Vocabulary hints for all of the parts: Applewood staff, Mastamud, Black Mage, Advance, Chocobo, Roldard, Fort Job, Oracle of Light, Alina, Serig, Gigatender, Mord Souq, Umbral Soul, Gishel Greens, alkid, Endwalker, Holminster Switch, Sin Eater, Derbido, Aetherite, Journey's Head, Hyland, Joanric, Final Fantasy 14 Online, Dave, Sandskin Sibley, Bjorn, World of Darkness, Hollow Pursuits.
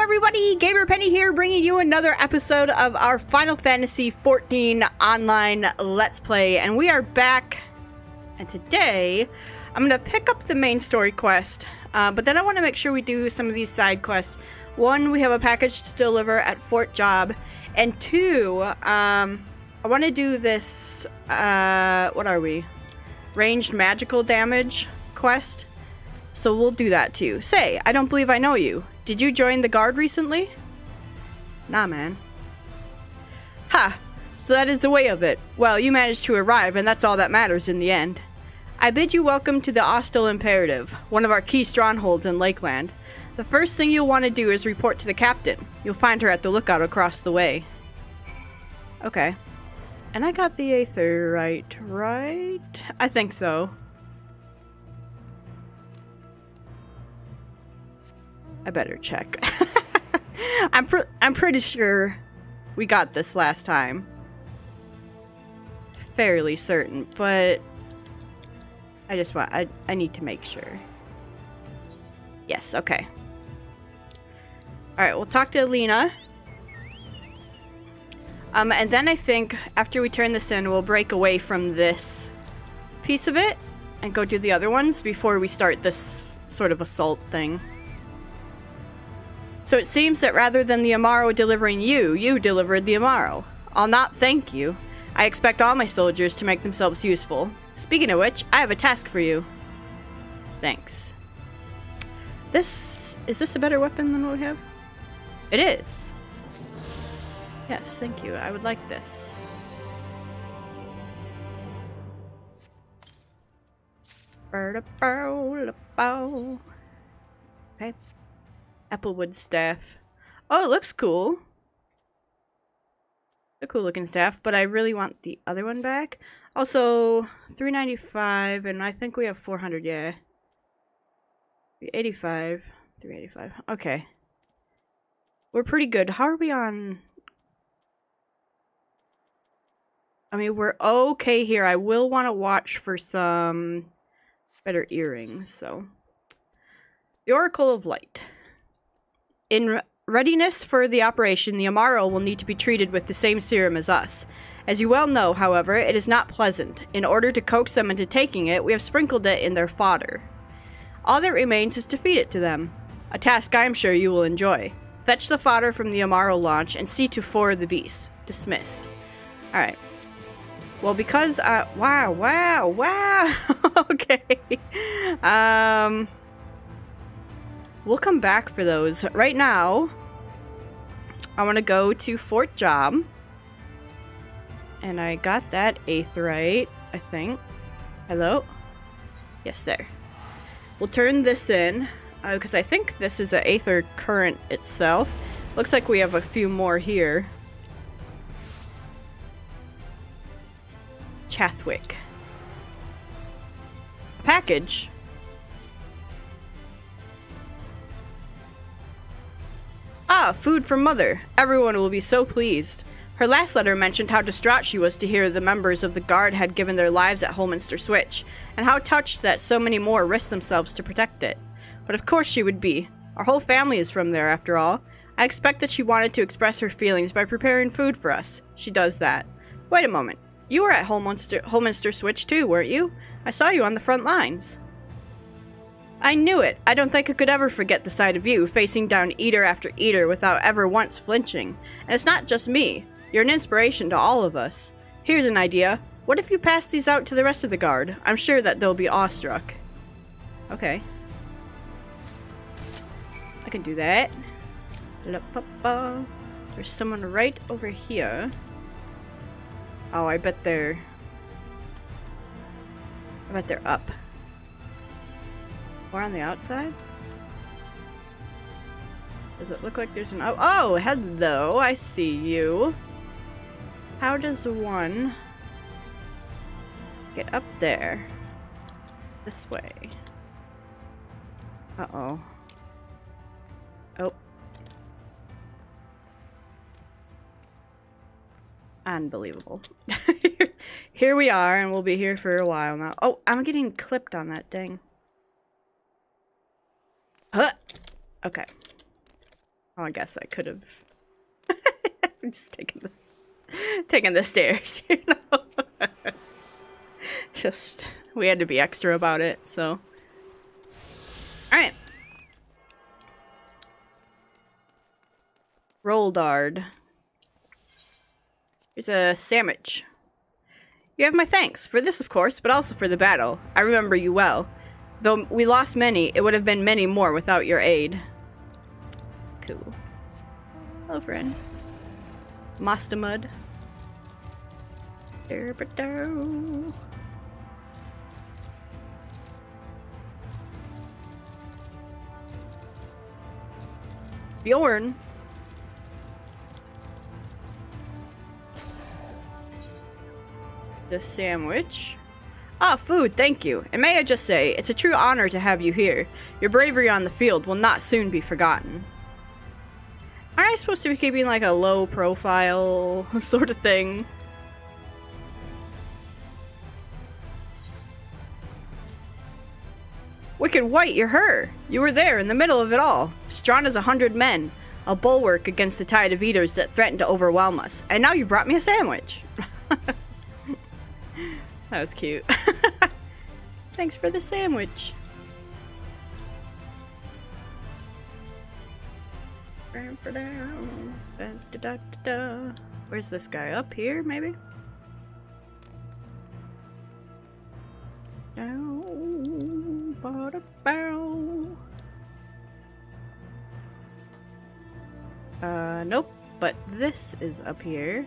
Hello everybody, GamerPenny here, bringing you another episode of our Final Fantasy 14 Online Let's Play, and we are back, and today I'm going to pick up the main story quest, but then I want to make sure we do some of these side quests. One, we have a package to deliver at Fort Job, and two, I want to do this, what are we? Ranged magical damage quest, so we'll do that too. Say, I don't believe I know you. Did you join the guard recently? Nah, man. Ha! So that is the way of it. Well, you managed to arrive, and that's all that matters in the end. I bid you welcome to the Ostall Imperative, one of our key strongholds in Lakeland. The first thing you'll want to do is report to the captain. You'll find her at the lookout across the way. Okay. And I got the Aetherite, right? I think so. I better check. I'm pretty sure we got this last time. Fairly certain, but I just want I need to make sure. Yes, okay. All right, we'll talk to Alina. And then I think after we turn this in, we'll break away from this piece of it and go do the other ones before we start this sort of assault thing. So it seems that rather than the Amaro delivering you, you delivered the Amaro. I'll not thank you. I expect all my soldiers to make themselves useful. Speaking of which, I have a task for you. Thanks. Is this a better weapon than what we have? It is. Yes, thank you. I would like this. Okay. Applewood staff. Oh, it looks cool. A cool looking staff, but I really want the other one back. Also, 395, and I think we have 400, yeah. 385, 385, okay. We're pretty good. How are we on? I mean, we're okay here. I will want to watch for some better earrings, so. The Oracle of Light. In readiness for the operation, the Amaro will need to be treated with the same serum as us. As you well know, however, it is not pleasant. In order to coax them into taking it, we have sprinkled it in their fodder. All that remains is to feed it to them, a task I am sure you will enjoy. Fetch the fodder from the Amaro launch and see to for the beast. Dismissed. Alright. Well, because, wow. Okay. We'll come back for those. Right now, I want to go to Fort Job. And I got that Aetherite, I think. Hello? Yes, there. We'll turn this in, because I think this is an Aether current itself. Looks like we have a few more here. Chathwick. Package. Ah, food from Mother. Everyone will be so pleased. Her last letter mentioned how distraught she was to hear the members of the guard had given their lives at Holminster Switch, and how touched that so many more risked themselves to protect it. But of course she would be. Our whole family is from there, after all. I expect that she wanted to express her feelings by preparing food for us. She does that. Wait a moment. You were at Holminster Switch too, weren't you? I saw you on the front lines. I knew it! I don't think I could ever forget the sight of you, facing down eater after eater without ever once flinching. And it's not just me. You're an inspiration to all of us. Here's an idea. What if you pass these out to the rest of the guard? I'm sure that they'll be awestruck. Okay. I can do that. There's someone right over here. Oh, I bet they're up. Or on the outside? Does it look like there's an... Oh, hello. I see you. How does one get up there? This way. Uh-oh. Oh. Unbelievable. Here we are, and we'll be here for a while now. Oh, I'm getting clipped on that, dang. Huh. Okay. Oh, I guess I could have. I'm just taking the stairs, you know. Just we had to be extra about it, so. All right. Roldard. Here's a sandwich. You have my thanks for this, of course, but also for the battle. I remember you well. Though we lost many, it would have been many more without your aid. Cool. Hello, friend. Mastamud. Derbido. Bjorn. The sandwich. Ah, food, thank you. And may I just say, it's a true honor to have you here. Your bravery on the field will not soon be forgotten. Aren't I supposed to be keeping like a low profile sort of thing? Wicked White, you're her! You were there in the middle of it all, strong as 100 men, a bulwark against the tide of eaters that threatened to overwhelm us. And now you brought me a sandwich! That was cute. Thanks for the sandwich. Where's this guy? Up here, maybe? Nope. But this is up here.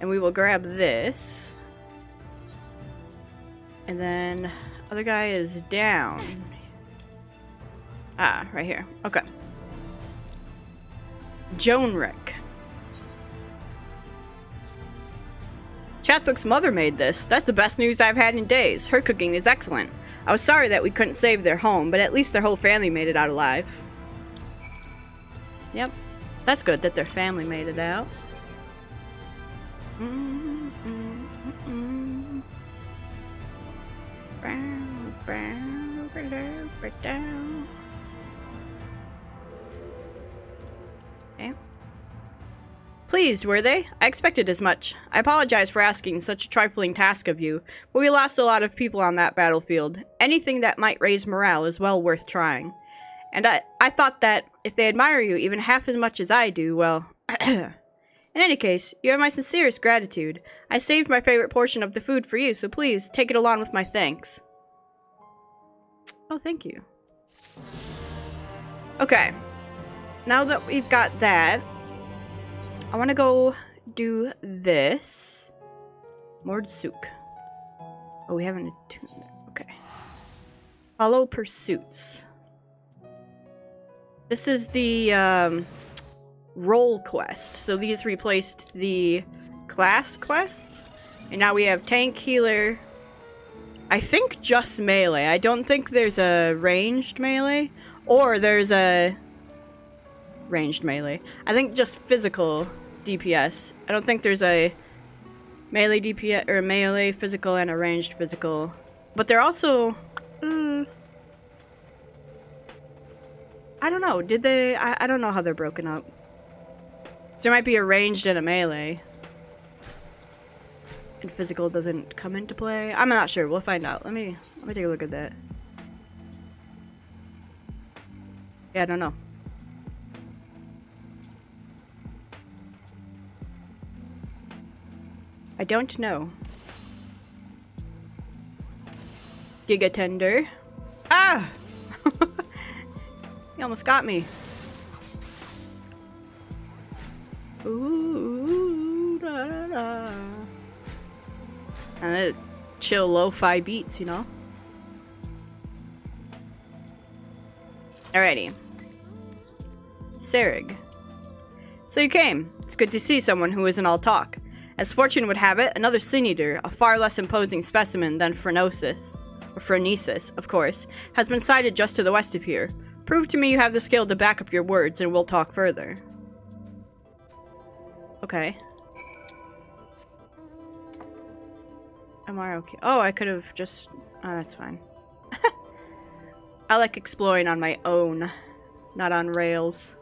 And we will grab this. And then other guy is down. Ah, right here. Okay. Joanric. Chathwick's mother made this. That's the best news I've had in days. Her cooking is excellent. I was sorry that we couldn't save their home, but at least their whole family made it out alive. Yep. That's good that their family made it out. Okay. Pleased, were they? I expected as much. I apologize for asking such a trifling task of you, but we lost a lot of people on that battlefield. Anything that might raise morale is well worth trying. And I thought that if they admire you even half as much as I do, well... In any case, you have my sincerest gratitude. I saved my favorite portion of the food for you, so please take it along with my thanks. Oh, thank you. Okay. Now that we've got that, I want to go do this. Mord Souq. Oh, we haven't attuned. Okay. Hollow Pursuits. This is the, role quest. So these replaced the class quests. And now we have tank, healer, I think just melee. I don't think there's a ranged melee. Or there's a ranged melee. I think just physical DPS. I don't think there's a melee DPS or melee physical and a ranged physical. But they're also I don't know. Did they I don't know how they're broken up. So there might be a ranged and a melee. And physical doesn't come into play. I'm not sure. We'll find out. Let me take a look at that. Yeah, I don't know. I don't know. Gigatender. Ah! He almost got me. Ooh, da, da, da. And it chill lo-fi beats, you know? Alrighty. Serig. So you came. It's good to see someone who isn't all talk. As fortune would have it, another Sin Eater, a far less imposing specimen than Phronesis, or Phronesis, of course, has been sighted just to the west of here. Prove to me you have the skill to back up your words and we'll talk further. Okay. Amaro. Oh, I could have just... Oh, that's fine. I like exploring on my own. not on rails.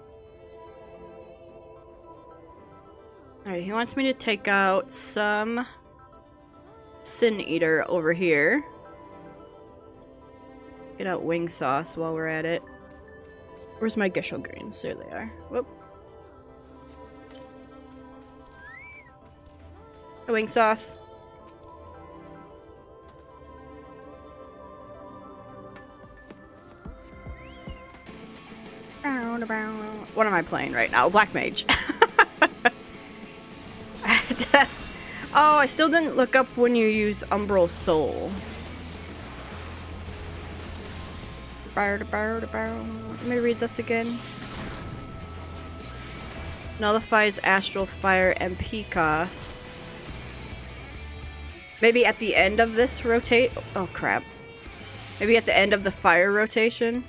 Alright, he wants me to take out some Sin Eater over here. Get out Wing Sauce while we're at it. Where's my Gishel Greens? There they are. Whoop. A Wing Sauce. What am I playing right now? Black Mage. Oh, I still didn't look up when you use Umbral Soul. Let me read this again. Nullifies Astral Fire MP cost. Maybe at the end of this rotate. Oh crap. Maybe at the end of the fire rotation.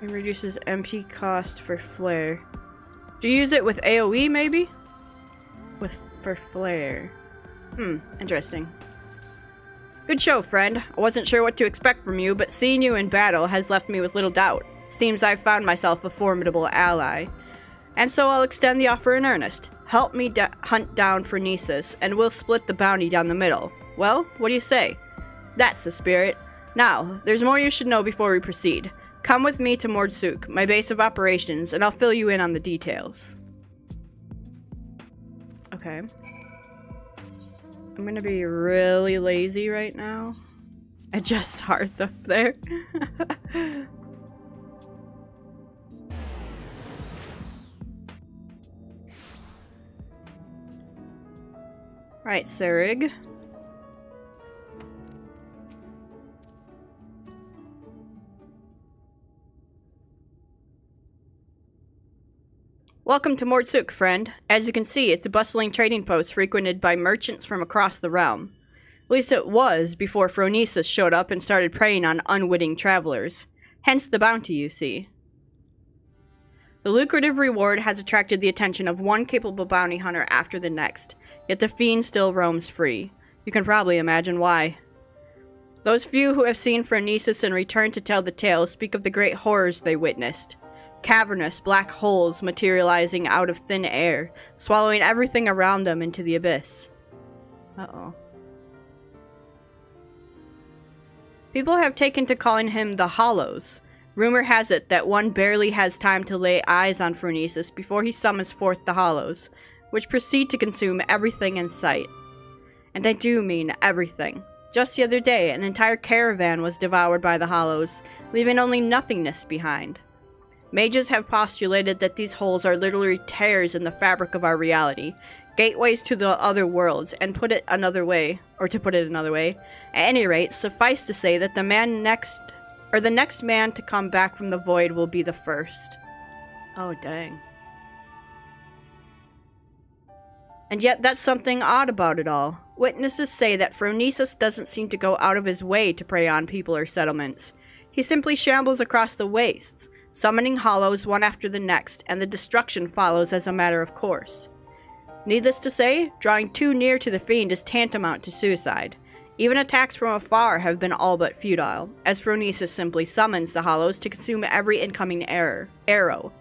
It reduces MP cost for flare. Do you use it with AoE maybe? For flare. Hmm, interesting. Good show, friend. I wasn't sure what to expect from you, but seeing you in battle has left me with little doubt. Seems I've found myself a formidable ally. And so I'll extend the offer in earnest. Help me hunt down Phronesis, and we'll split the bounty down the middle. Well, what do you say? That's the spirit. Now, there's more you should know before we proceed. Come with me to Mord Souq, my base of operations, and I'll fill you in on the details. Okay. I'm gonna be really lazy right now. I just hearth up there. Right, Serig. Welcome to Mord Souq, friend. As you can see, it's a bustling trading post frequented by merchants from across the realm. At least it was before Phronesis showed up and started preying on unwitting travelers. Hence the bounty, you see. The lucrative reward has attracted the attention of one capable bounty hunter after the next, yet the fiend still roams free. You can probably imagine why. Those few who have seen Phronesis and returned to tell the tale speak of the great horrors they witnessed. Cavernous black holes materializing out of thin air, swallowing everything around them into the abyss. Uh-oh. People have taken to calling him the Hollows. Rumor has it that one barely has time to lay eyes on Phronesis before he summons forth the Hollows, which proceed to consume everything in sight. And I do mean everything. Just the other day, an entire caravan was devoured by the Hollows, leaving only nothingness behind. Mages have postulated that these holes are literally tears in the fabric of our reality, gateways to the other worlds, and put it another way, or to put it another way, at any rate, suffice to say that the next man to come back from the void will be the first. Oh, dang. And yet that's something odd about it all. Witnesses say that Phronesis doesn't seem to go out of his way to prey on people or settlements. He simply shambles across the wastes, summoning Hollows one after the next, and the destruction follows as a matter of course. Needless to say, drawing too near to the fiend is tantamount to suicide. Even attacks from afar have been all but futile, as Phronesis simply summons the Hollows to consume every incoming arrow.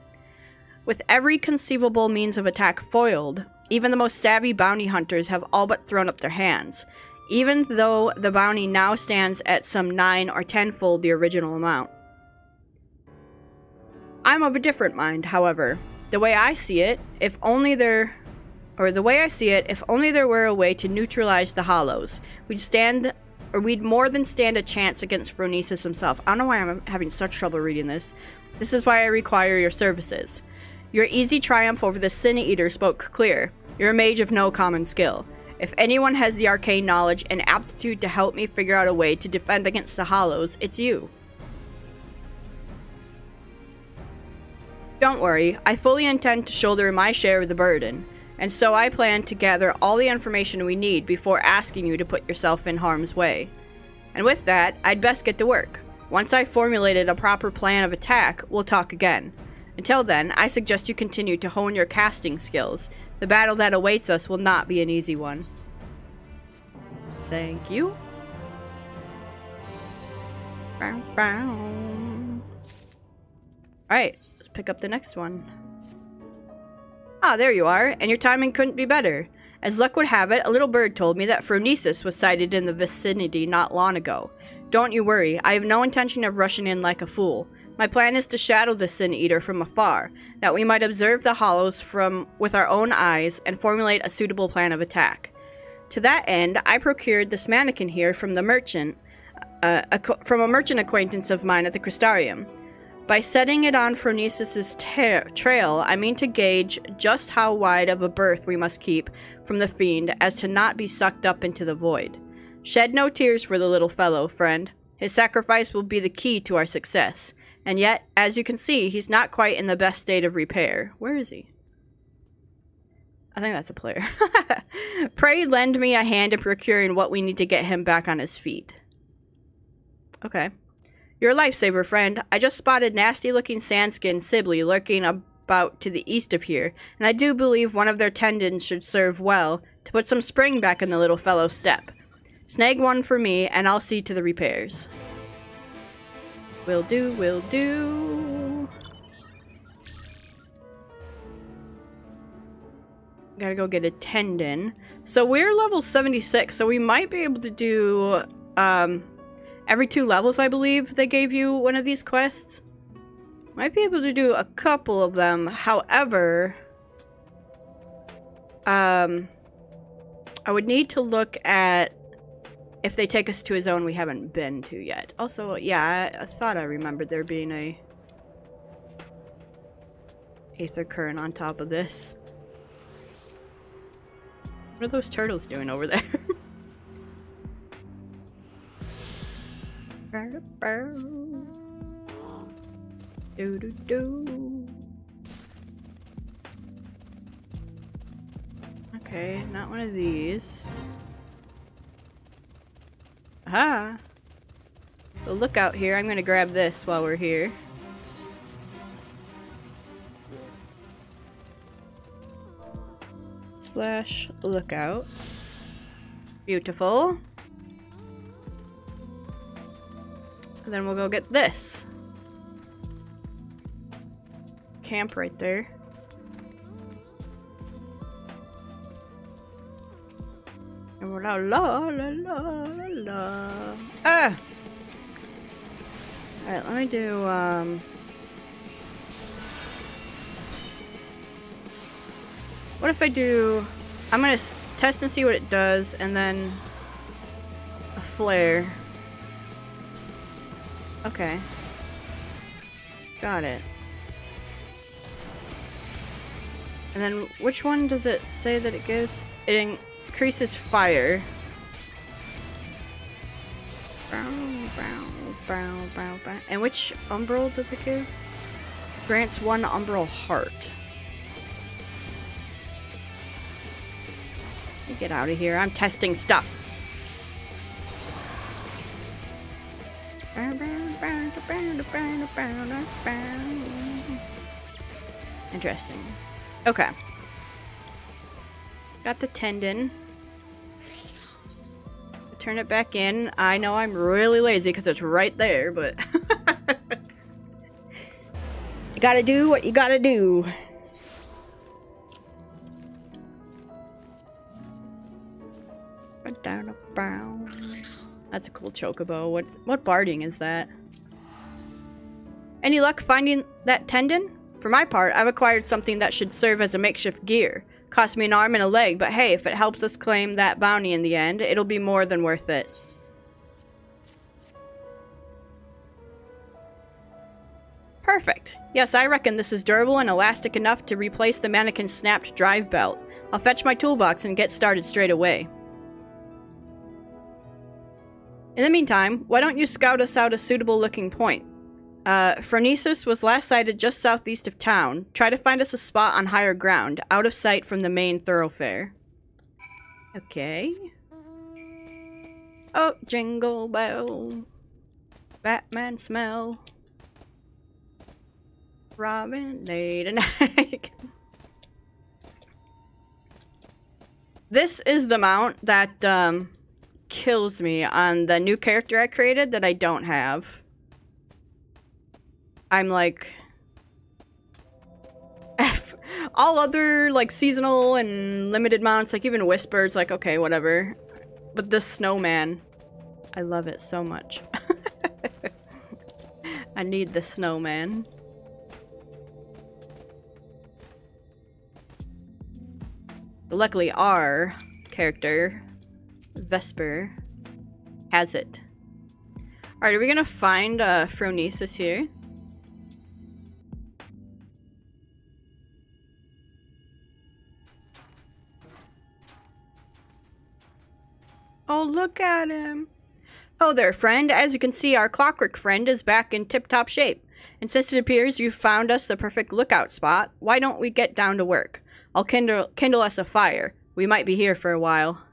With every conceivable means of attack foiled, even the most savvy bounty hunters have all but thrown up their hands, even though the bounty now stands at some 9- or 10-fold the original amount. I'm of a different mind, however. The way I see it, if only there were a way to neutralize the Hollows, we'd more than stand a chance against Phronesis himself. I don't know why I'm having such trouble reading this. This is why I require your services. Your easy triumph over the Sin Eater spoke clear. You're a mage of no common skill. If anyone has the arcane knowledge and aptitude to help me figure out a way to defend against the Hollows, it's you. Don't worry, I fully intend to shoulder my share of the burden, and so I plan to gather all the information we need before asking you to put yourself in harm's way. And with that, I'd best get to work. Once I've formulated a proper plan of attack, we'll talk again. Until then, I suggest you continue to hone your casting skills. The battle that awaits us will not be an easy one. Thank you. Bow, bow. Alright, let's pick up the next one. Ah, there you are, and your timing couldn't be better. As luck would have it, a little bird told me that Phronesis was sighted in the vicinity not long ago. Don't you worry, I have no intention of rushing in like a fool. My plan is to shadow the Sin Eater from afar, that we might observe the hollows with our own eyes and formulate a suitable plan of attack. To that end, I procured this mannequin here from a merchant acquaintance of mine at the Crystarium. By setting it on Phronesis' trail, I mean to gauge just how wide of a berth we must keep from the fiend as to not be sucked up into the void. Shed no tears for the little fellow, friend. His sacrifice will be the key to our success. And yet, as you can see, he's not quite in the best state of repair. Where is he? I think that's a player. Pray lend me a hand in procuring what we need to get him back on his feet. Okay. You're a lifesaver, friend. I just spotted nasty-looking sandskin Sibley lurking about to the east of here, and I do believe one of their tendons should serve well to put some spring back in the little fellow's step. Snag one for me, and I'll see to the repairs. Will do, will do. Gotta go get a tendon. So we're level 76, so we might be able to do, every 2 levels, I believe, they gave you one of these quests. Might be able to do a couple of them. However, I would need to look at if they take us to a zone we haven't been to yet. Also, yeah, I thought I remembered there being a Aether current on top of this. What are those turtles doing over there? Okay, not one of these. Aha! The lookout here. I'm gonna grab this while we're here. Slash lookout. Beautiful. Then we'll go get this. Camp right there. And we're la la la la la. Ah! Alright, let me do, what if I do... I'm gonna test and see what it does, and then... a flare. Okay. Got it. And then which one does it say that it gives? It increases fire. Brown, brown, brown, brown, brown. And which umbral does it give? Grants 1 umbral heart. Get out of here. I'm testing stuff. Interesting. Okay. Got the tendon. Turn it back in. I know I'm really lazy because it's right there, but... you gotta do what you gotta do. That's a cool chocobo. What barding is that? Any luck finding that tendon? For my part, I've acquired something that should serve as a makeshift gear. Cost me an arm and a leg, but hey, if it helps us claim that bounty in the end, it'll be more than worth it. Perfect. Yes, I reckon this is durable and elastic enough to replace the mannequin's snapped drive belt. I'll fetch my toolbox and get started straight away. In the meantime, why don't you scout us out a suitable-looking point? Phronesis was last sighted just southeast of town. Try to find us a spot on higher ground, out of sight from the main thoroughfare. Okay. Oh, jingle bell. Batman smell. Robin laid an egg. This is the mount that, kills me on the new character I created that I don't have. I'm like, F. All other, like, seasonal and limited mounts, like even Whispers, like, okay, whatever. But the snowman, I love it so much. I need the snowman. Luckily, our character, Vesper, has it. Alright, are we gonna find Phronesis here? Oh, look at him! Hello there, friend. As you can see, our clockwork friend is back in tip-top shape. And since it appears you found us the perfect lookout spot, why don't we get down to work? I'll kindle us a fire. We might be here for a while.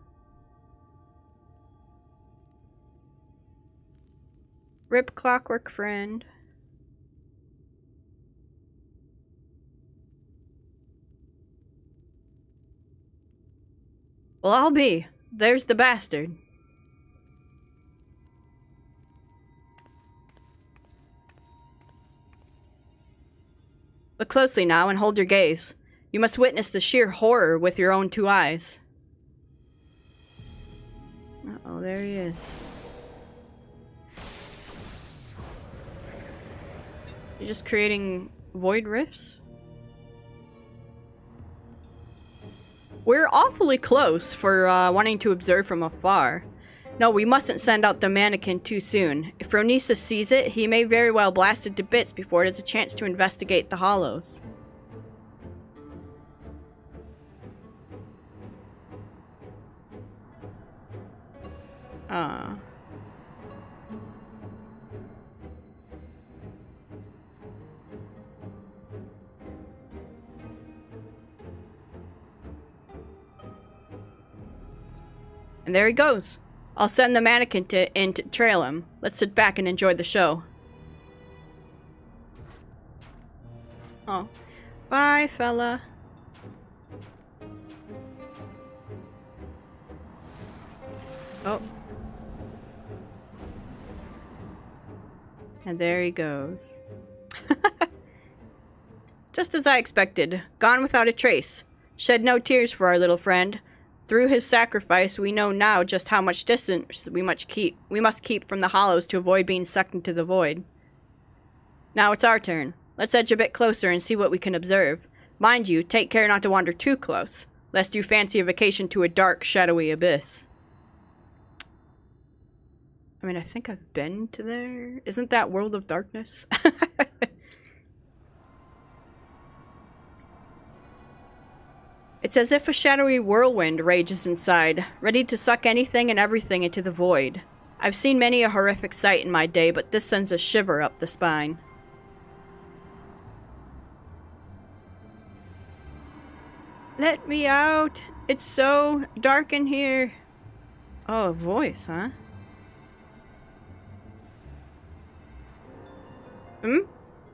Rip clockwork friend. Well, I'll be. There's the bastard. Look closely now and hold your gaze. You must witness the sheer horror with your own two eyes. Uh-oh, there he is. You're just creating void rifts? We're awfully close for wanting to observe from afar. No, we mustn't send out the mannequin too soon. If Phronesis sees it, he may very well blast it to bits before it has a chance to investigate the hollows. And there he goes. I'll send the mannequin in to trail him. Let's sit back and enjoy the show. Oh. Bye, fella. Oh. And there he goes. Just as I expected. Gone without a trace. Shed no tears for our little friend. Through his sacrifice, we know now just how much distance we must keep from the hollows to avoid being sucked into the void. Now it's our turn. Let's edge a bit closer and see what we can observe. Mind you, take care not to wander too close, lest you fancy a vacation to a dark, shadowy abyss. I mean, I think I've been to there. Isn't that World of Darkness? It's as if a shadowy whirlwind rages inside, ready to suck anything and everything into the void. I've seen many a horrific sight in my day, but this sends a shiver up the spine. Let me out! It's so dark in here! Oh, a voice, huh? Hmm?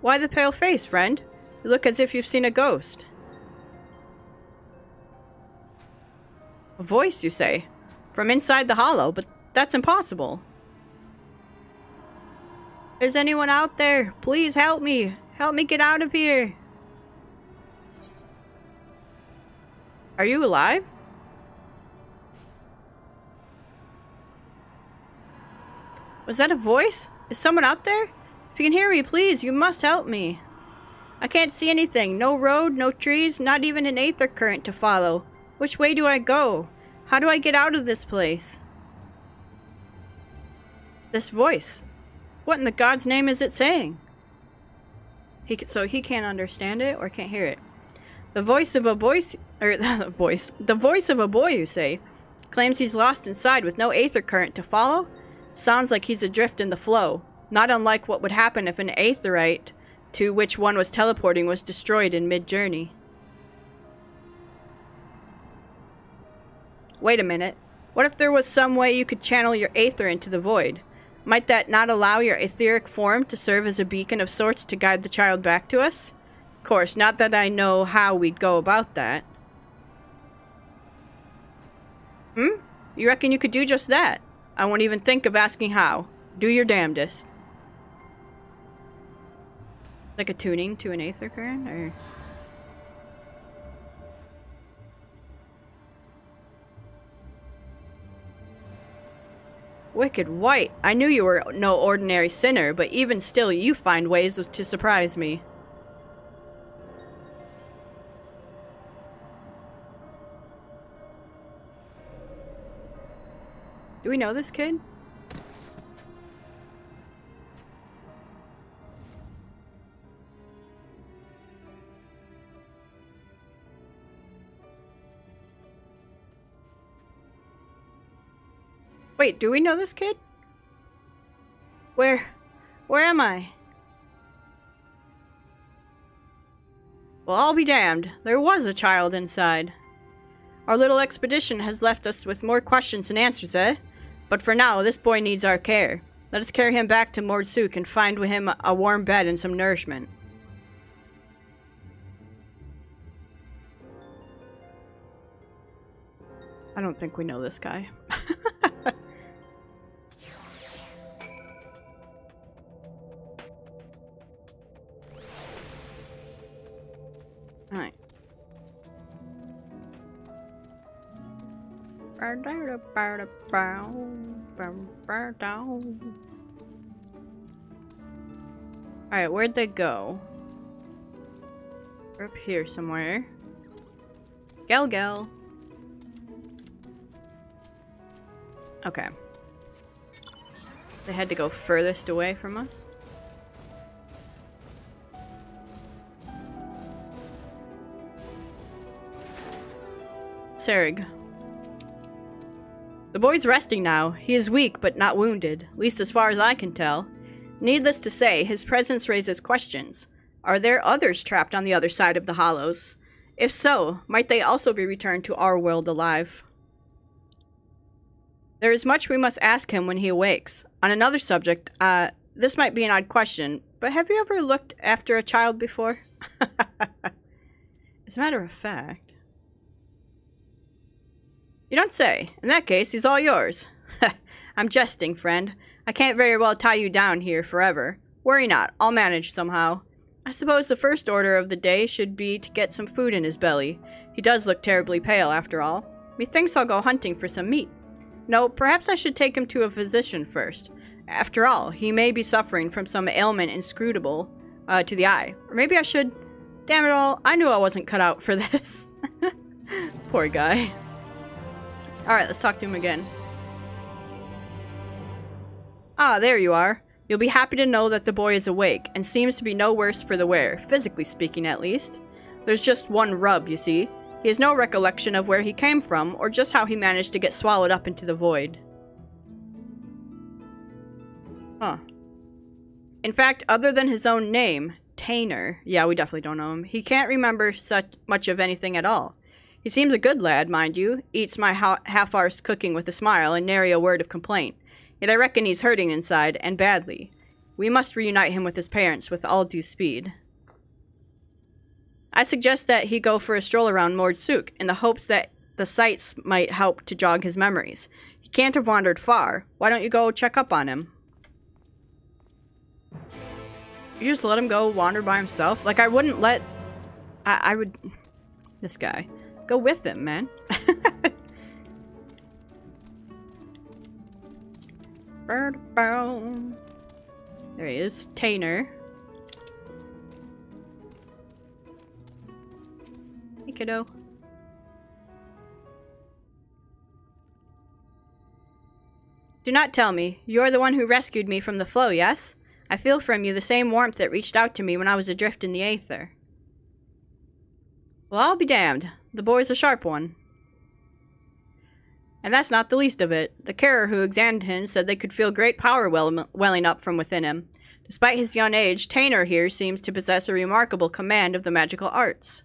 Why the pale face, friend? You look as if you've seen a ghost. A voice, you say? From inside the hollow, but that's impossible. Is anyone out there? Please help me! Help me get out of here! Are you alive? Was that a voice? Is someone out there? If you can hear me, please, you must help me. I can't see anything. No road, no trees, not even an aether current to follow. Which way do I go? How do I get out of this place? This voice. What in the god's name is it saying? So he can't understand it or can't hear it. The voice of a boy, you say, claims he's lost inside with no aether current to follow? Sounds like he's adrift in the flow. Not unlike what would happen if an aetherite to which one was teleporting was destroyed in mid-journey. Wait a minute. What if there was some way you could channel your aether into the void? Might that not allow your etheric form to serve as a beacon of sorts to guide the child back to us? Of course, not that I know how we'd go about that. Hmm? You reckon you could do just that? I won't even think of asking how. Do your damnedest. Like attuning to an Aether current, or? Wicked White, I knew you were no ordinary sinner, but even still you find ways to surprise me. Do we know this kid? Wait, do we know this kid? Where am I? Well, I'll be damned. There was a child inside. Our little expedition has left us with more questions than answers, eh? But for now, this boy needs our care. Let us carry him back to Mord Souq and find him a warm bed and some nourishment. I don't think we know this guy. Alright. Alright, where'd they go? Up here somewhere. Gel. Okay. They had to go furthest away from us. Serig. The boy's resting now. He is weak, but not wounded, at least as far as I can tell. Needless to say, his presence raises questions. Are there others trapped on the other side of the hollows? If so, might they also be returned to our world alive? There is much we must ask him when he awakes. On another subject, this might be an odd question, but have you ever looked after a child before? As a matter of fact... You don't say. In that case, he's all yours. I'm jesting, friend. I can't very well tie you down here forever. Worry not. I'll manage somehow. I suppose the first order of the day should be to get some food in his belly. He does look terribly pale, after all. Methinks I'll go hunting for some meat. No, perhaps I should take him to a physician first. After all, he may be suffering from some ailment inscrutable to the eye. Or maybe I should... Damn it all, I knew I wasn't cut out for this. Poor guy. Alright, let's talk to him again. Ah, there you are. You'll be happy to know that the boy is awake, and seems to be no worse for the wear, physically speaking at least. There's just one rub, you see. He has no recollection of where he came from, or just how he managed to get swallowed up into the void. Huh. In fact, other than his own name, Tainer, yeah, we definitely don't know him, he can't remember such much of anything at all. He seems a good lad, mind you, eats my half-arsed cooking with a smile and nary a word of complaint. Yet I reckon he's hurting inside, and badly. We must reunite him with his parents with all due speed. I suggest that he go for a stroll around Mord Souq, in the hopes that the sights might help to jog his memories. He can't have wandered far. Why don't you go check up on him? You just let him go wander by himself? Like, I wouldn't let... I would... This guy... Go with them, man. There he is. Tainer. Hey, kiddo. Do not tell me. You're the one who rescued me from the flow, yes? I feel from you the same warmth that reached out to me when I was adrift in the Aether. Well, I'll be damned. The boy's a sharp one. And that's not the least of it. The carer who examined him said they could feel great power welling up from within him. Despite his young age, Tainer here seems to possess a remarkable command of the magical arts.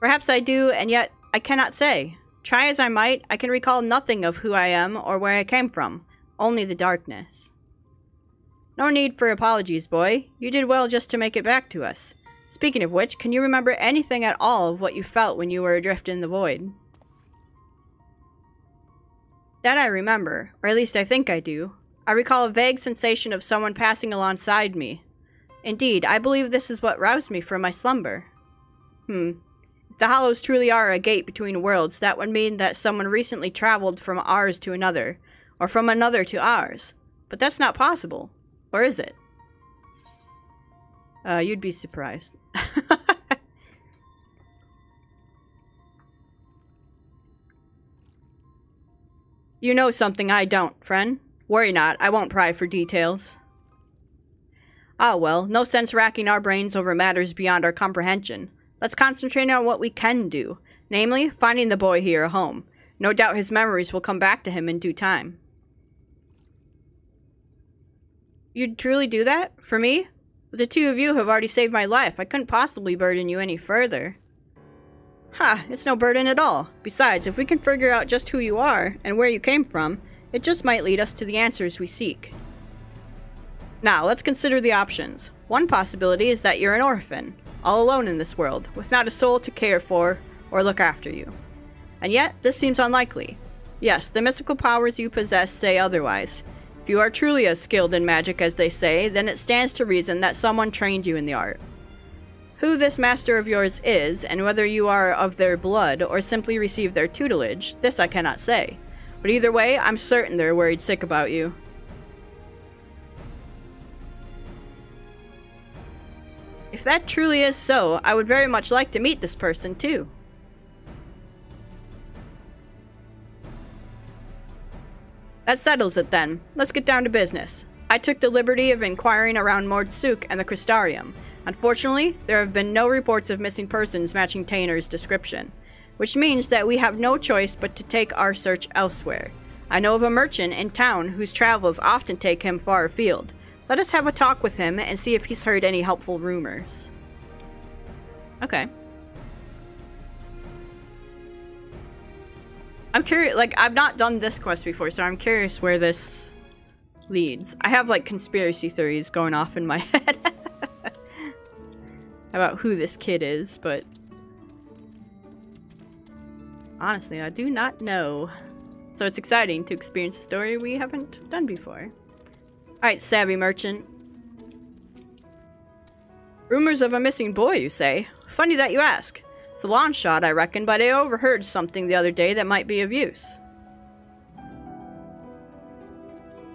Perhaps I do, and yet I cannot say. Try as I might, I can recall nothing of who I am or where I came from. Only the darkness. No need for apologies, boy. You did well just to make it back to us. Speaking of which, can you remember anything at all of what you felt when you were adrift in the void? That I remember, or at least I think I do. I recall a vague sensation of someone passing alongside me, Indeed, I believe this is what roused me from my slumber. If the hollows truly are a gate between worlds, that would mean that someone recently traveled from ours to another, or from another to ours. But that's not possible. Or is it? You'd be surprised. You know something I don't, friend. Worry not, I won't pry for details. Ah well, no sense racking our brains over matters beyond our comprehension. Let's concentrate on what we can do, namely, finding the boy here at home. No doubt his memories will come back to him in due time. You'd truly do that? For me? The two of you have already saved my life. I couldn't possibly burden you any further. Ha, it's no burden at all. Besides, if we can figure out just who you are and where you came from, it just might lead us to the answers we seek. Now, let's consider the options. One possibility is that you're an orphan, all alone in this world, with not a soul to care for or look after you. And yet, this seems unlikely. Yes, the mystical powers you possess say otherwise. If you are truly as skilled in magic as they say, then it stands to reason that someone trained you in the art. Who this master of yours is, and whether you are of their blood or simply receive their tutelage, this I cannot say. But either way, I'm certain they're worried sick about you. If that truly is so, I would very much like to meet this person, too. That settles it, then. Let's get down to business. I took the liberty of inquiring around Mord Souq and the Crystarium. Unfortunately, there have been no reports of missing persons matching Tainer's description, which means that we have no choice but to take our search elsewhere. I know of a merchant in town whose travels often take him far afield. Let us have a talk with him and see if he's heard any helpful rumors. Okay. I'm curious, like, I've not done this quest before, so I'm curious where this leads. I have, like, conspiracy theories going off in my head about who this kid is, but honestly, I do not know. So it's exciting to experience a story we haven't done before. Alright, savvy merchant. Rumors of a missing boy, you say? Funny that you ask. It's a long shot, I reckon, but I overheard something the other day that might be of use.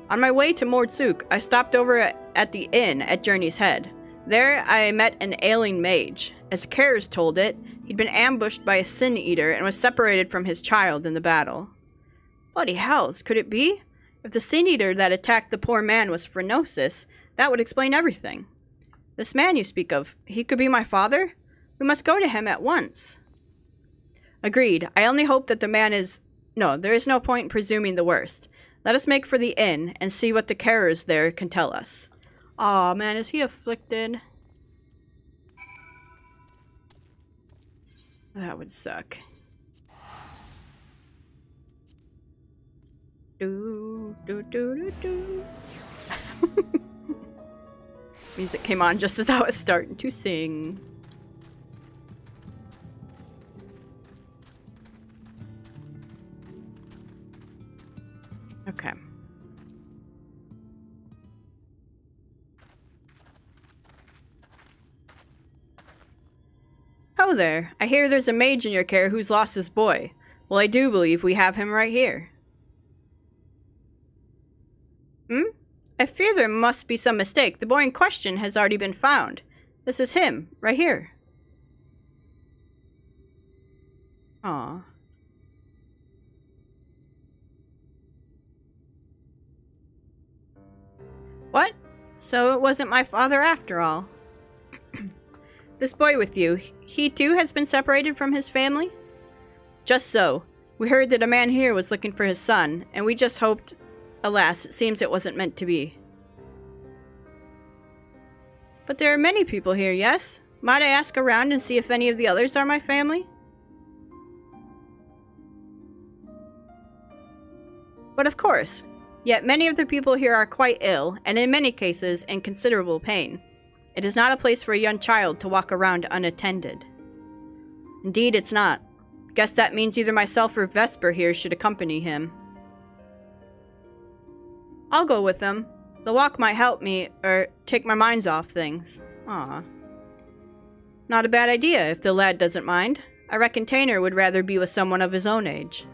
On my way to Mord Souq, I stopped over at the inn at Journey's Head. There, I met an ailing mage. As Cares told it, he'd been ambushed by a Sin Eater and was separated from his child in the battle. Bloody hells, could it be? If the Sin Eater that attacked the poor man was Phronesis, that would explain everything. This man you speak of, he could be my father? We must go to him at once. Agreed. I only hope that the man is... No, there is no point in presuming the worst. Let us make for the inn and see what the carers there can tell us. Aw, man, is he afflicted? That would suck. Do, do, do, do, do. Music came on just as I was starting to sing. Okay. Oh there, I hear there's a mage in your care who's lost his boy. Well, I do believe we have him right here. I fear there must be some mistake. The boy in question has already been found. This is him, right here. Aww. What? So it wasn't my father after all. This boy with you, he too has been separated from his family? Just so. We heard that a man here was looking for his son, and we just hoped... Alas, it seems it wasn't meant to be. But there are many people here, yes? Might I ask around and see if any of the others are my family? But of course. Yet many of the people here are quite ill, and in many cases, in considerable pain. It is not a place for a young child to walk around unattended. Indeed, it's not. Guess that means either myself or Vesper here should accompany him. I'll go with them. The walk might help me, or take my minds off things. Aw. Not a bad idea, if the lad doesn't mind. I reckon Tainer would rather be with someone of his own age.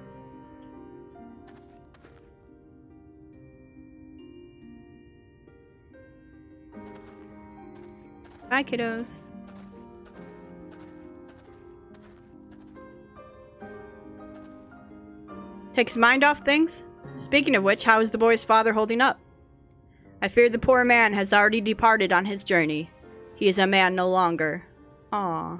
Bye, kiddos. Takes mind off things? Speaking of which, how is the boy's father holding up? I fear the poor man has already departed on his journey. He is a man no longer. Aw.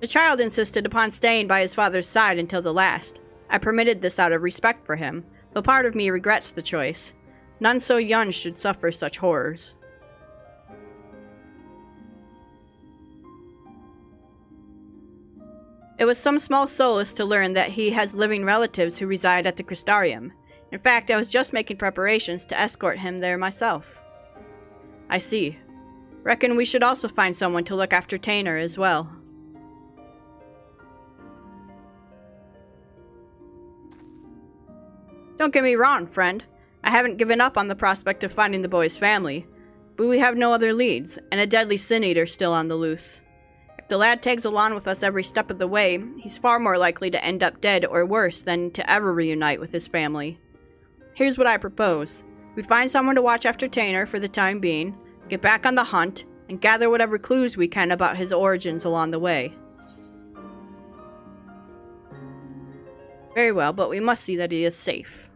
The child insisted upon staying by his father's side until the last. I permitted this out of respect for him, though part of me regrets the choice. None so young should suffer such horrors. It was some small solace to learn that he has living relatives who reside at the Crystarium. In fact, I was just making preparations to escort him there myself. I see. Reckon we should also find someone to look after Tainer as well. Don't get me wrong, friend. I haven't given up on the prospect of finding the boy's family, but we have no other leads, and a deadly Sin Eater still on the loose. If the lad tags along with us every step of the way, he's far more likely to end up dead or worse than to ever reunite with his family. Here's what I propose. We find someone to watch after Tainer for the time being, get back on the hunt, and gather whatever clues we can about his origins along the way. Very well, but we must see that he is safe.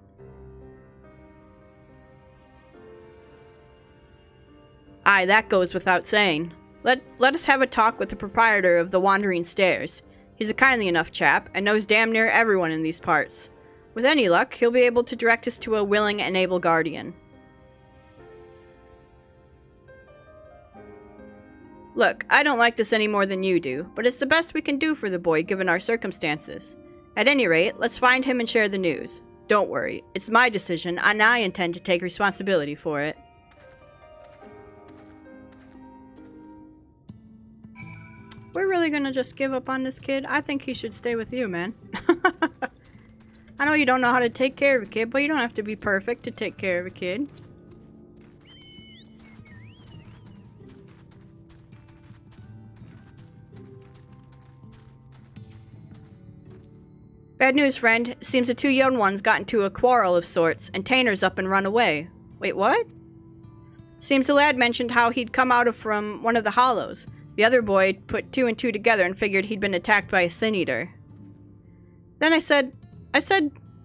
Aye, that goes without saying. Let us have a talk with the proprietor of the Wandering Stairs. He's a kindly enough chap, and knows damn near everyone in these parts. With any luck, he'll be able to direct us to a willing and able guardian. Look, I don't like this any more than you do, but it's the best we can do for the boy given our circumstances. At any rate, let's find him and share the news. Don't worry, it's my decision, and I intend to take responsibility for it. We're really gonna just give up on this kid? I think he should stay with you, man. I know you don't know how to take care of a kid, but you don't have to be perfect to take care of a kid. Bad news, friend. Seems the two young ones got into a quarrel of sorts, and Tainer's up and run away. Wait, what? Seems the lad mentioned how he'd come out from one of the hollows. The other boy put two and two together and figured he'd been attacked by a Sin Eater. Then I said,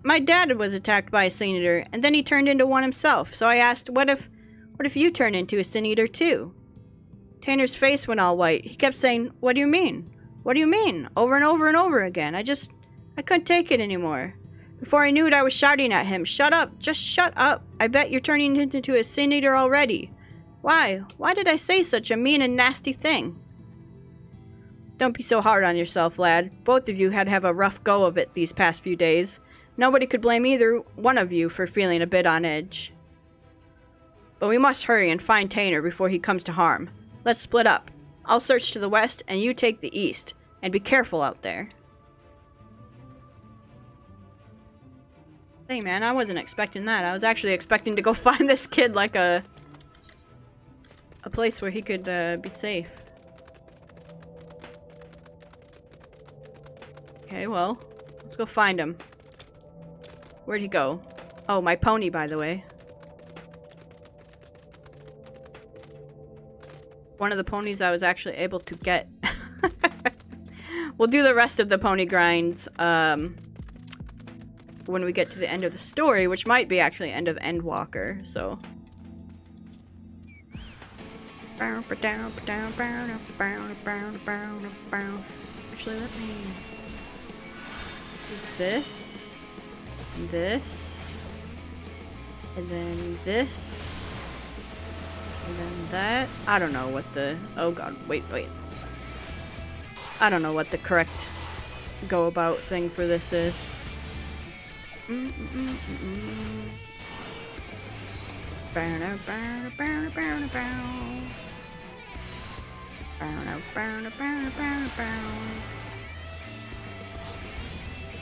my dad was attacked by a Sin Eater, and then he turned into one himself, so I asked, what if you turn into a Sin Eater too? Tainer's face went all white. He kept saying, what do you mean? What do you mean? Over and over and over again. I couldn't take it anymore. Before I knew it, I was shouting at him, shut up, just shut up. I bet you're turning into a Sin Eater already. Why? Why did I say such a mean and nasty thing? Don't be so hard on yourself, lad. Both of you had to have a rough go of it these past few days. Nobody could blame either one of you for feeling a bit on edge. But we must hurry and find Tainer before he comes to harm. Let's split up. I'll search to the west and you take the east. And be careful out there. Hey man, I wasn't expecting that. I was actually expecting to go find this kid like a place where he could be safe. Okay, well, let's go find him. Where'd he go? Oh, my pony, by the way. One of the ponies I was actually able to get. We'll do the rest of the pony grinds when we get to the end of the story, which might be actually end of Endwalker, so... Actually, let me use this, and this, and then this, and then that. I don't know what the... Oh god, wait. I don't know what the correct go about thing for this is.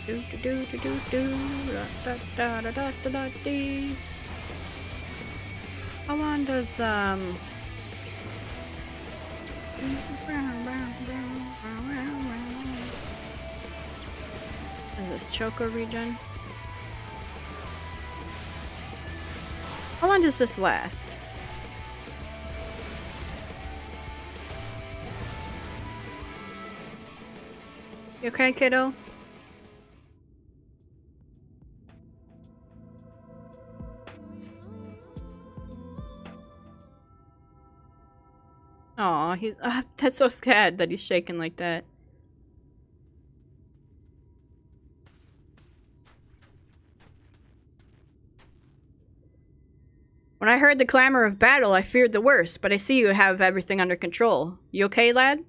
Do do do do do do da da da da da da dee. How long does in this Choco region? How long does this last? You okay, kiddo? Aw, he's that's so sad that he's shaking like that. When I heard the clamor of battle, I feared the worst, but I see you have everything under control. You okay, lad?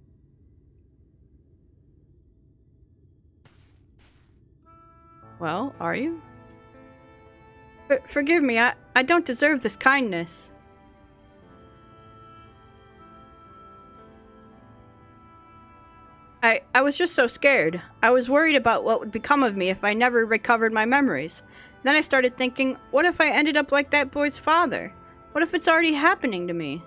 Well, are you? Forgive me, I don't deserve this kindness. I was just so scared. I was worried about what would become of me if I never recovered my memories. Then I started thinking, what if I ended up like that boy's father? What if it's already happening to me?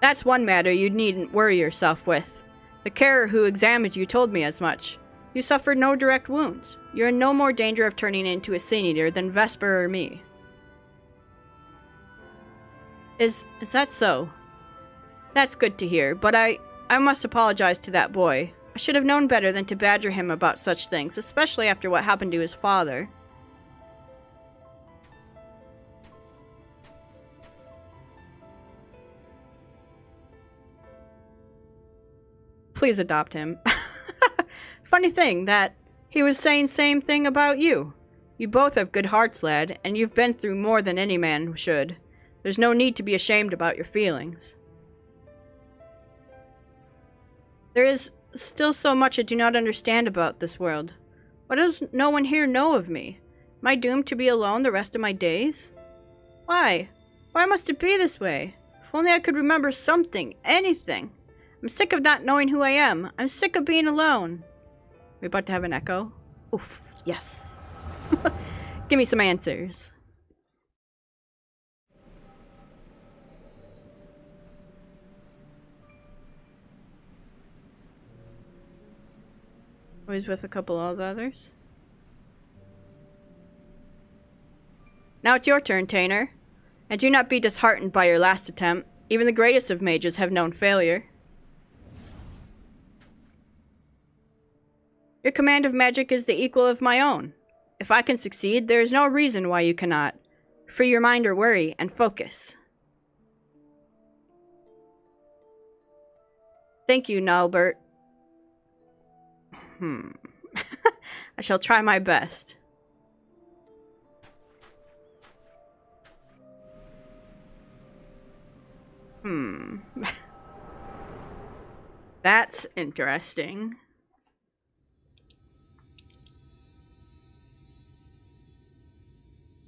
That's one matter you needn't worry yourself with. The carer who examined you told me as much. You suffered no direct wounds. You're in no more danger of turning into a Sin Eater than Vesper or me. Is that so? That's good to hear, but I must apologize to that boy. I should have known better than to badger him about such things, especially after what happened to his father. Please adopt him. Funny thing that he was saying same thing about you. You both have good hearts, lad, and you've been through more than any man should. There's no need to be ashamed about your feelings. There is still so much I do not understand about this world. Why does no one here know of me? Am I doomed to be alone the rest of my days? Why? Why must it be this way? If only I could remember something, anything. I'm sick of not knowing who I am. I'm sick of being alone. Are we about to have an echo? Oof, yes. Give me some answers. Always with a couple of others. Now it's your turn, Tainer. And do not be disheartened by your last attempt. Even the greatest of mages have known failure. Your command of magic is the equal of my own. If I can succeed, there is no reason why you cannot. Free your mind or worry, and focus. Thank you, Nyelbert. I shall try my best. That's interesting.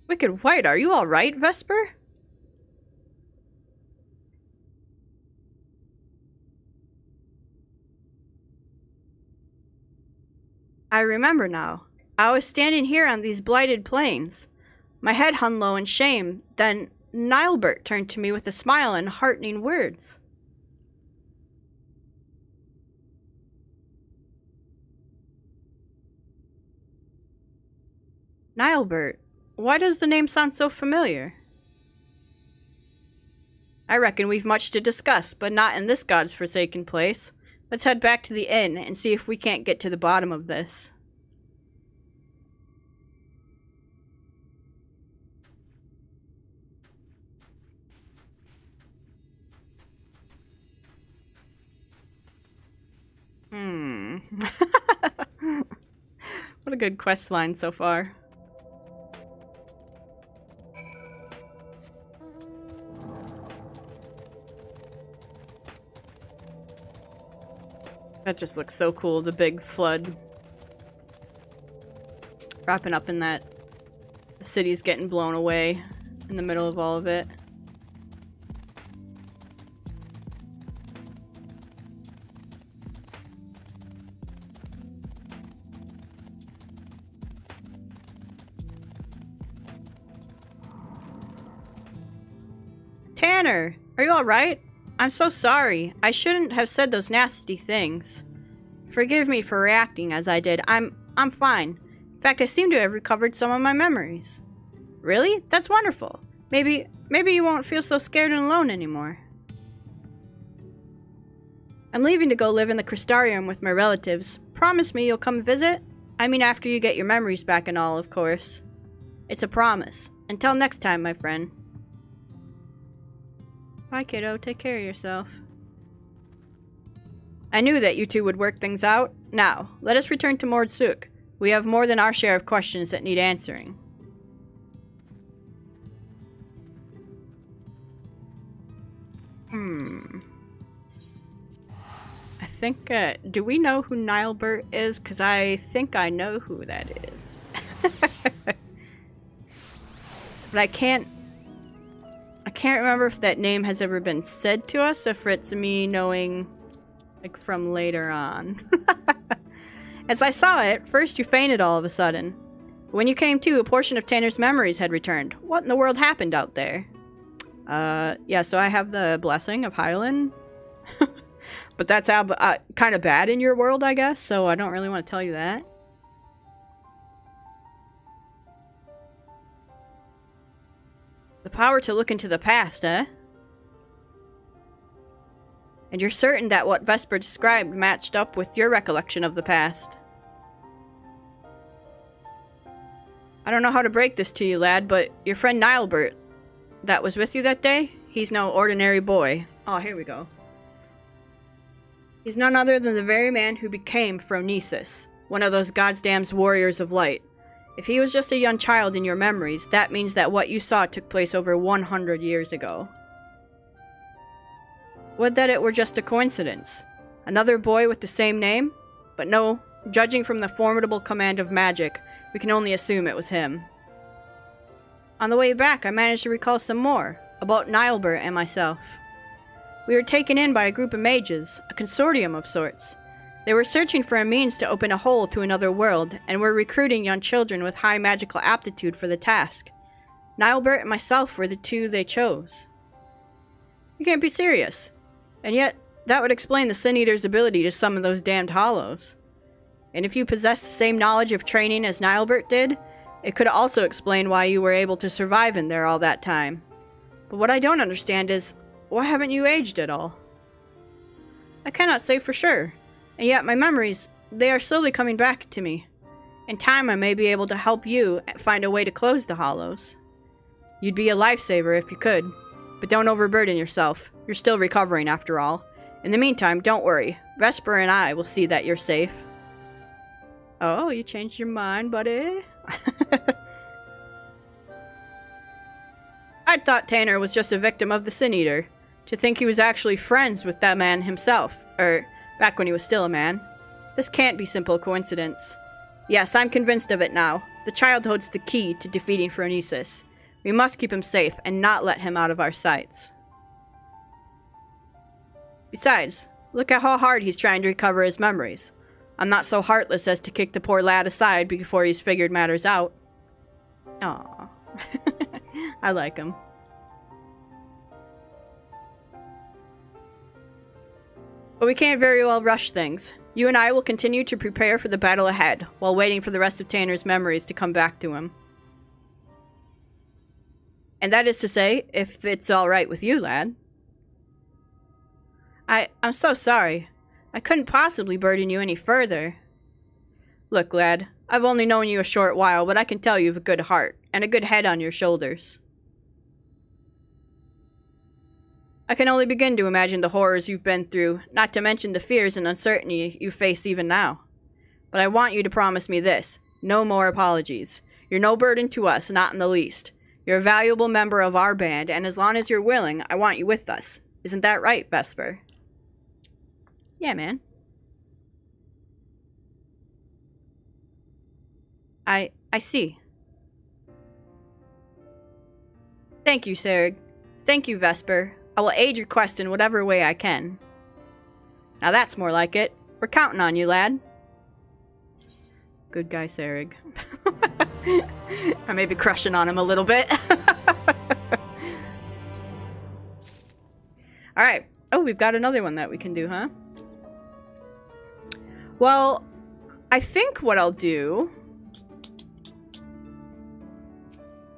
Wicked White, are you alright, Vesper? I remember now. I was standing here on these blighted plains. My head hung low in shame. Then Nyelbert turned to me with a smile and heartening words. Nyelbert, why does the name sound so familiar? I reckon we've much to discuss, but not in this god's forsaken place. Let's head back to the inn and see if we can't get to the bottom of this. What a good quest line so far. That just looks so cool, the big flood. Wrapping up in that. The city's getting blown away in the middle of all of it. Tanner, are you alright? I'm so sorry. I shouldn't have said those nasty things. Forgive me for reacting as I did. I'm fine. In fact, I seem to have recovered some of my memories. Really? That's wonderful. Maybe you won't feel so scared and alone anymore. I'm leaving to go live in the Crystarium with my relatives. Promise me you'll come visit? I mean, after you get your memories back and all, of course. It's a promise. Until next time, my friend. Bye, kiddo. Take care of yourself. I knew that you two would work things out. Now, let us return to Mord Souq. We have more than our share of questions that need answering. I think, do we know who Nyelbert is? Because I think I know who that is. But I can't remember if that name has ever been said to us, if it's me knowing, like, from later on. As I saw it, first you fainted all of a sudden. When you came to, a portion of Tanner's memories had returned. What in the world happened out there? Yeah, so I have the blessing of Hyland. But that's kind of bad in your world, I guess, so I don't really want to tell you that. The power to look into the past, eh? And you're certain that what Vesper described matched up with your recollection of the past. I don't know how to break this to you, lad, but your friend Nyelbert that was with you that day, he's no ordinary boy. Oh, here we go. He's none other than the very man who became Phronesis, one of those goddamn warriors of light. If he was just a young child in your memories, that means that what you saw took place over 100 years ago. Would that it were just a coincidence. Another boy with the same name? But no, judging from the formidable command of magic, we can only assume it was him. On the way back, I managed to recall some more, about Nyelbert and myself. We were taken in by a group of mages, a consortium of sorts. They were searching for a means to open a hole to another world, and were recruiting young children with high magical aptitude for the task. Nyelbert and myself were the two they chose. You can't be serious. And yet, that would explain the Sin Eater's ability to summon those damned hollows. And if you possessed the same knowledge of training as Nyelbert did, it could also explain why you were able to survive in there all that time. But what I don't understand is, why haven't you aged at all? I cannot say for sure, and yet my memories, they are slowly coming back to me. In time I may be able to help you find a way to close the hollows. You'd be a lifesaver if you could. But don't overburden yourself. You're still recovering, after all. In the meantime, don't worry. Vesper and I will see that you're safe. Oh, you changed your mind, buddy. I thought Tainer was just a victim of the Sin Eater. To think he was actually friends with that man himself. Back when he was still a man. This can't be simple coincidence. Yes, I'm convinced of it now. The child holds the key to defeating Phronesis. We must keep him safe and not let him out of our sights. Besides, look at how hard he's trying to recover his memories. I'm not so heartless as to kick the poor lad aside before he's figured matters out. Aww. I like him. But we can't very well rush things. You and I will continue to prepare for the battle ahead, while waiting for the rest of Tainer's memories to come back to him. And that is to say, if it's alright with you, lad. I'm so sorry. I couldn't possibly burden you any further. Look, lad, I've only known you a short while, but I can tell you've a good heart and a good head on your shoulders. I can only begin to imagine the horrors you've been through, not to mention the fears and uncertainty you face even now. But I want you to promise me this. No more apologies. You're no burden to us, not in the least. You're a valuable member of our band, and as long as you're willing, I want you with us. Isn't that right, Vesper? Yeah, man. I see. Thank you, Serg. Thank you, Vesper. I will aid your quest in whatever way I can. Now that's more like it. We're counting on you, lad. Good guy, Serg. I may be crushing on him a little bit. Alright. Oh, we've got another one that we can do, huh? Well, I think what I'll do...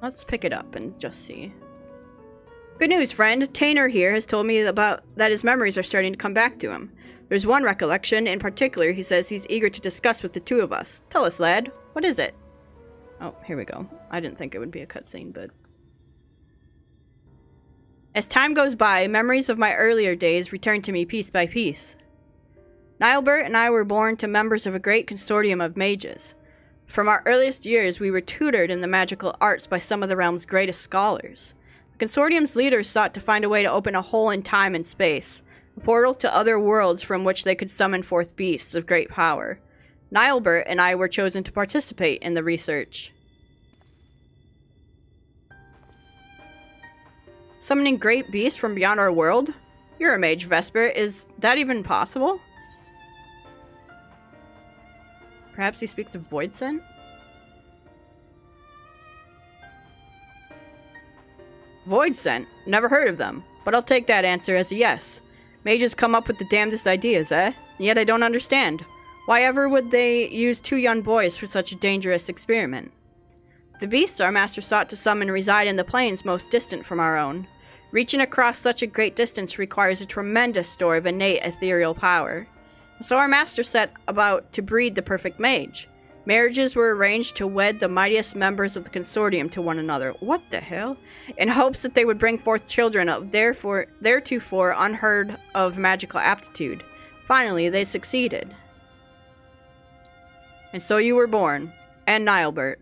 Let's pick it up and just see. Good news, friend. Tainer here has told me about that his memories are starting to come back to him. There's one recollection in particular he says he's eager to discuss with the two of us. Tell us, lad. What is it? Oh, here we go. I didn't think it would be a cutscene, but... As time goes by, memories of my earlier days return to me piece by piece. Nyelbert and I were born to members of a great consortium of mages. From our earliest years, we were tutored in the magical arts by some of the realm's greatest scholars. The consortium's leaders sought to find a way to open a hole in time and space, a portal to other worlds from which they could summon forth beasts of great power. Nyelbert and I were chosen to participate in the research. Summoning great beasts from beyond our world? You're a mage, Vesper. Is that even possible? Perhaps he speaks of void scent? Void scent? Never heard of them, but I'll take that answer as a yes. Mages come up with the damnedest ideas, eh? And yet I don't understand. Why ever would they use two young boys for such a dangerous experiment? The beasts our master sought to summon reside in the plains most distant from our own. Reaching across such a great distance requires a tremendous store of innate ethereal power. So our master set about to breed the perfect mage. Marriages were arranged to wed the mightiest members of the consortium to one another. What the hell? In hopes that they would bring forth children of theretofore unheard of magical aptitude. Finally, they succeeded. And so you were born. And Nyelbert.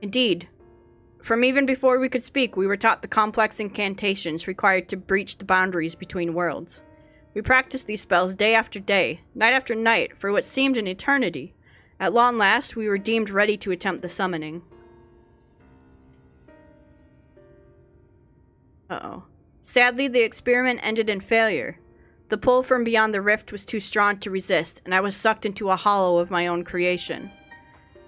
Indeed. From even before we could speak, we were taught the complex incantations required to breach the boundaries between worlds. We practiced these spells day after day, night after night, for what seemed an eternity. At long last, we were deemed ready to attempt the summoning. Uh-oh. Sadly, the experiment ended in failure. The pull from beyond the rift was too strong to resist, and I was sucked into a hollow of my own creation.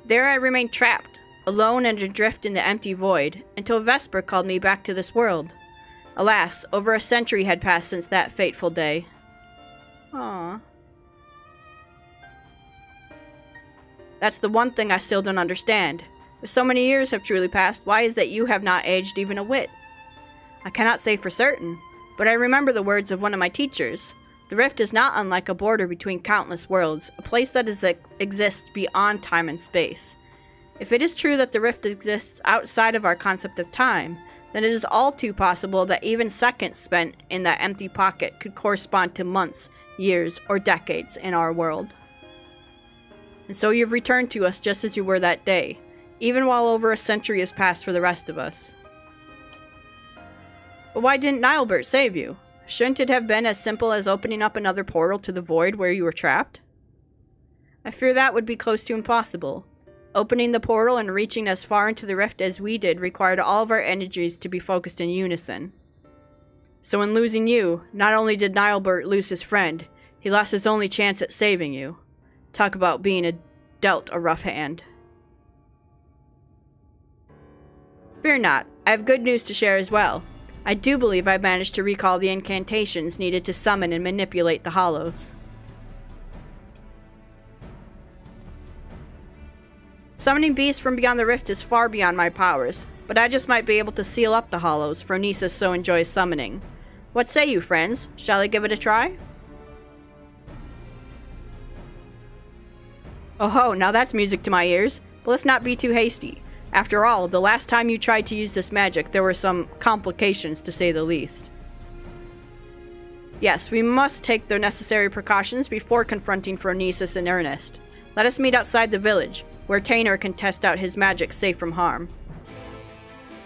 There I remained trapped, alone and adrift in the empty void, until Vesper called me back to this world. Alas, over a century had passed since that fateful day. Aww. That's the one thing I still don't understand. If so many years have truly passed, why is that you have not aged even a whit? I cannot say for certain, but I remember the words of one of my teachers. The rift is not unlike a border between countless worlds, a place that exists beyond time and space. If it is true that the rift exists outside of our concept of time, then it is all too possible that even seconds spent in that empty pocket could correspond to months, years, or decades in our world. And so you've returned to us just as you were that day, even while over a century has passed for the rest of us. But why didn't Nyelbert save you? Shouldn't it have been as simple as opening up another portal to the void where you were trapped? I fear that would be close to impossible. Opening the portal and reaching as far into the rift as we did required all of our energies to be focused in unison. So in losing you, not only did Nyelbert lose his friend, he lost his only chance at saving you. Talk about being dealt a rough hand. Fear not, I have good news to share as well. I do believe I managed to recall the incantations needed to summon and manipulate the hollows. Summoning beasts from beyond the rift is far beyond my powers, but I just might be able to seal up the hollows Phronesis so enjoys summoning. What say you, friends? Shall I give it a try? Oh ho, now that's music to my ears, but let's not be too hasty. After all, the last time you tried to use this magic, there were some complications to say the least. Yes, we must take the necessary precautions before confronting Phronesis in earnest. Let us meet outside the village, where Tainer can test out his magic safe from harm.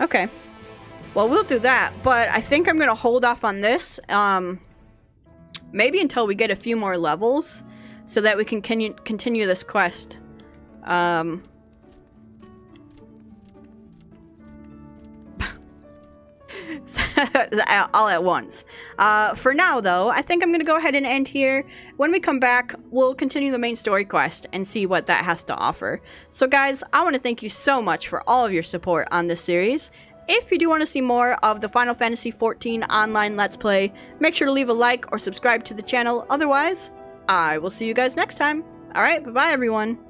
Okay. Well, we'll do that, but I think I'm going to hold off on this, maybe until we get a few more levels, so that we can continue this quest. All at once. For now, though, I think I'm going to go ahead and end here. When we come back, we'll continue the main story quest and see what that has to offer. So guys, I want to thank you so much for all of your support on this series. If you do want to see more of the Final Fantasy 14 Online Let's Play, make sure to leave a like or subscribe to the channel. Otherwise, I will see you guys next time. Alright, bye-bye everyone.